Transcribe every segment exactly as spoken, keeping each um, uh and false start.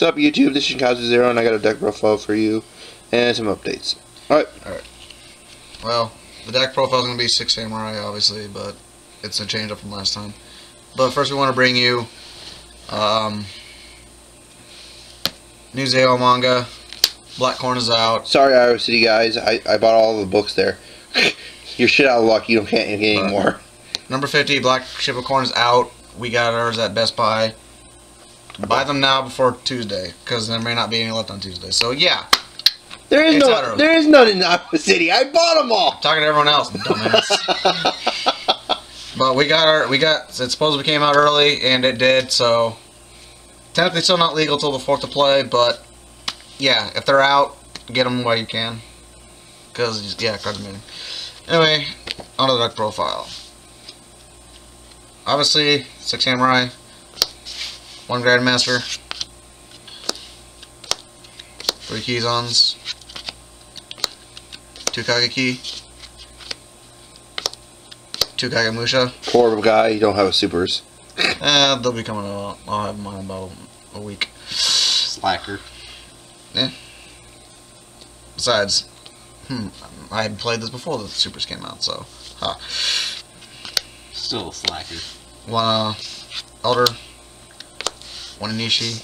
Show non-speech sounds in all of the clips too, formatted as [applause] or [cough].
What's up, YouTube? This is Shinkatsu Xero, and I got a deck profile for you and some updates. Alright. Alright. Well, the deck profile is going to be Six Samurai, obviously, but it's a change up from last time. But first, we want to bring you um, New Zeo manga. Black Corn is out. Sorry, Iowa City guys. I, I bought all the books there. You're shit out of luck. You don't can't get any more. Number fifty, Black Ship of Corn is out. We got ours at Best Buy. Buy them now before Tuesday, because there may not be any left on Tuesday. So yeah, there is no, there is none in Iowa City. I bought them all. I'm talking to everyone else, dumbass. But we got our, we got. It supposedly came out early, and it did. So technically, still not legal till the fourth to play. But yeah, if they're out, get them while you can, because yeah, card meeting. Anyway, on the deck profile. Obviously, Six Samurai. One Grandmaster, three Kizans, two Kageki, two Kagemusha. Poor guy, you don't have a supers. Uh, they'll be coming out. I'll have mine in about a week. Slacker. Yeah. Besides, hmm, I had played this before the supers came out, so. Huh. Still a slacker. One uh, Elder. One Inishi,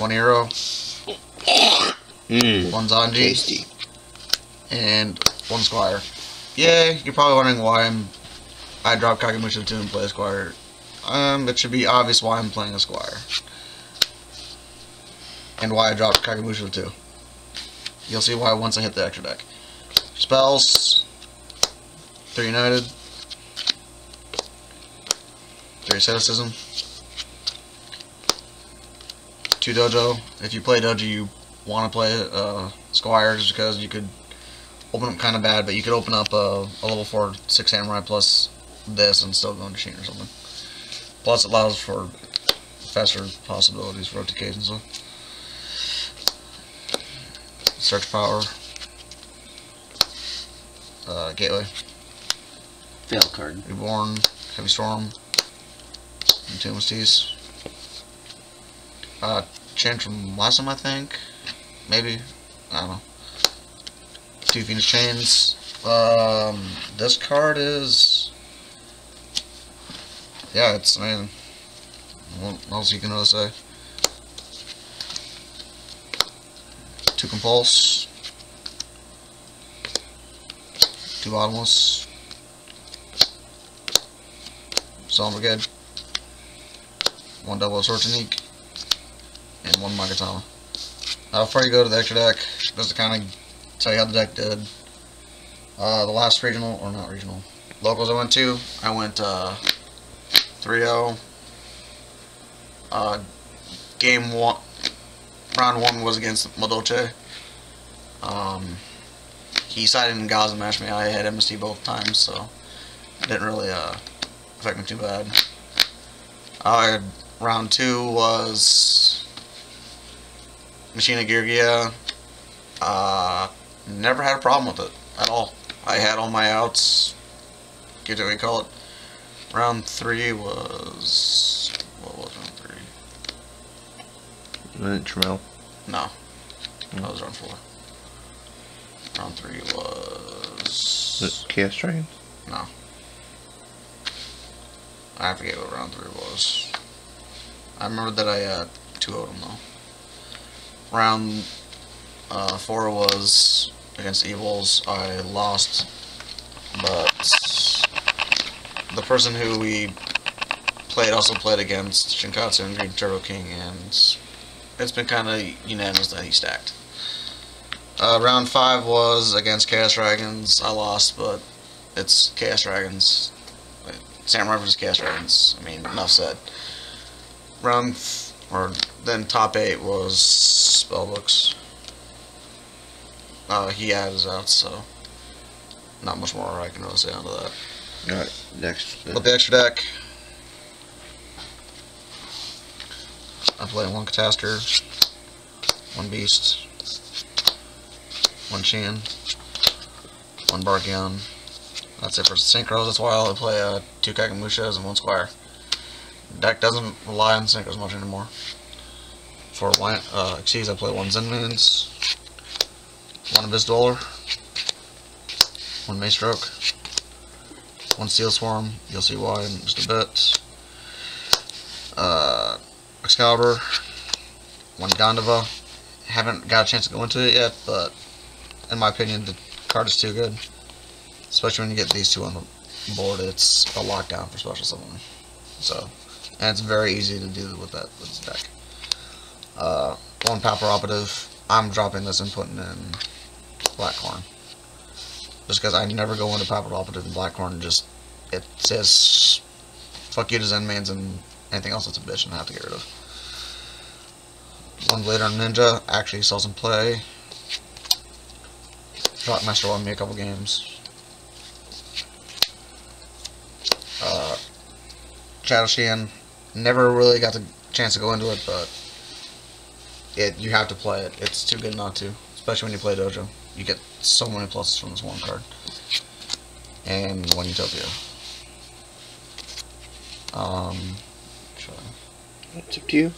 one Hero, mm, one Zanji, tasty, and one Squire. Yay! You're probably wondering why I'm I dropped Kagemusha two and play a Squire. Um, it should be obvious why I'm playing a Squire and why I dropped Kagemusha two. You'll see why once I hit the extra deck. Spells, three United, three Asceticism. Two Dojo. If you play Dojo, you want to play uh, Squire just because you could open up kind of bad, but you could open up a, a level four Six Samurai plus this and still go into Sheen or something. Plus, it allows for faster possibilities for O T Ks and stuff. Search Power. Uh, Gateway. Fail card. Reborn. Heavy Storm. And two M S Ts. Uh, change from last time, I think. Maybe. I don't know. Two Phoenix Chains. Um, this card is... Yeah, it's, I mean... What else you can really say? Two Compulse. Two Bottomless. Psalm Brigade. One Double Sword Technique. And one Magatama. Now, before you go to the extra deck, just to kind of tell you how the deck did. Uh, the last regional, or not regional, locals I went to, I went uh, three oh. Uh, game one, round one was against Madolche. Um, he sided in Gaza match me. I had M S T both times, so it didn't really uh, affect me too bad. Uh, round two was Machine of gear gear. Uh, never had a problem with it at all. I had all my outs. Get what we call it. Round three was what was round three? Wasn't it Tremel? No, mm. That was round four. Round three was, was it Chaos Dragon? No, I forget what round three was. I remember that I uh, two oh'd them though. Round uh, four was against Evils. I lost, but the person who we played also played against Shinkatsu and Green Turbo King, and it's been kind of unanimous that he stacked. Uh, round five was against Chaos Dragons. I lost, but it's Chaos Dragons. Wait, Samurai versus Chaos Dragons. I mean, enough said. Round or then top eight was spellbooks. Uh, he had his out, so not much more I can really say onto that. Alright, next. With the extra deck, I play one Catastor, one Beast, one Shan, one Barkion. That's it for Synchros. That's why I'll play uh, two Kagemushas and one Squire. Deck doesn't rely on Synchros much anymore. for one, uh, excuse, I play one Zen Moons, one Abyss Dweller, one Mace Stroke, one Steel Swarm, you'll see why in just a bit, uh, Excalibur, one Gondava, haven't got a chance to go into it yet, but in my opinion the card is too good, especially when you get these two on the board, it's a lockdown for special summoning, so, and it's very easy to do with that, with this deck. Uh, one Pauper Operative. I'm dropping this and putting in Black Corn. Just because I never go into Pauper Operative and Black Corn, just, it says, fuck you to Zen Mans and anything else that's a bitch and I have to get rid of. One Blader Ninja, actually saw some play. Shockmaster won me a couple games. Uh, Shadow Sheehan, never really got the chance to go into it, but It, you have to play it. It's too good not to. Especially when you play Dojo. You get so many pluses from this one card. And one Utopia. Um, it's up to you.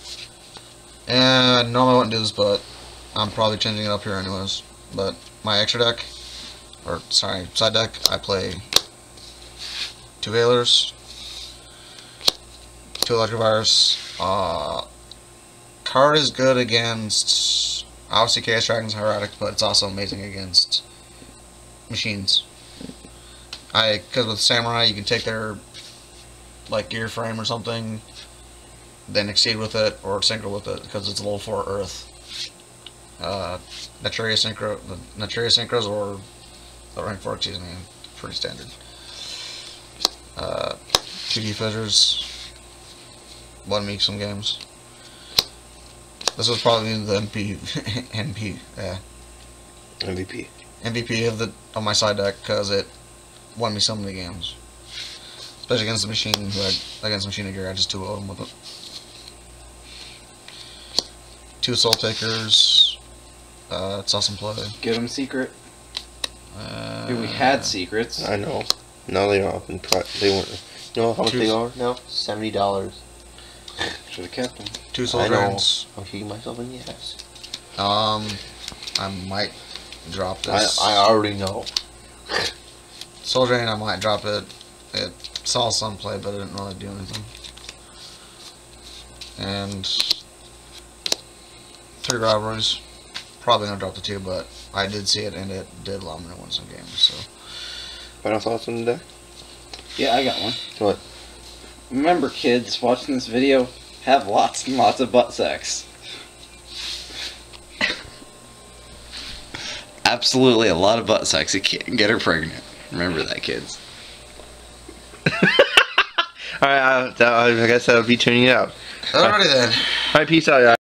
And normally I wouldn't do this, but I'm probably changing it up here anyways. But my extra deck, or sorry, side deck, I play two Veilers, two Electrovires, uh... card is good against, obviously, Chaos Dragon's Hieratic, but it's also amazing against machines. I, because with Samurai, you can take their, like, gear frame or something, then exceed with it, or synchro with it, because it's a level four Earth. Uh, Naturia Synchro, Naturia Synchros, or the rank four, excuse me, pretty standard. Uh, two D Fissures, one week some games. This was probably the M P, [laughs] M P, yeah. M V P. M V P of the on my side deck because it won me so many games, especially against the machine. I, against Machine of Gear, I just two oh'd him with it. Two Soul Takers. Uh, it's awesome play. Give them secret. Uh, Dude, we had secrets. I know. Now they are up in pri they weren't. You know how much they are now? Seventy dollars. Should have kept them. Two Soul Dragons. I'll keep myself in the ass. Um, I might drop this. I, I already know. Soul Dragon, I might drop it. It saw some play, but it didn't really do anything. And three Rivalries. Probably gonna drop the two, but I did see it, and it did allow me to win some games. So, final thoughts on the deck? Yeah, I got one. What? Remember, kids, watching this video, have lots and lots of butt sex. Absolutely, a lot of butt sex. It can't get her pregnant. Remember that, kids. Alright, uh, I guess that'll be tuning it out. Alrighty then. Alright, peace out, guys.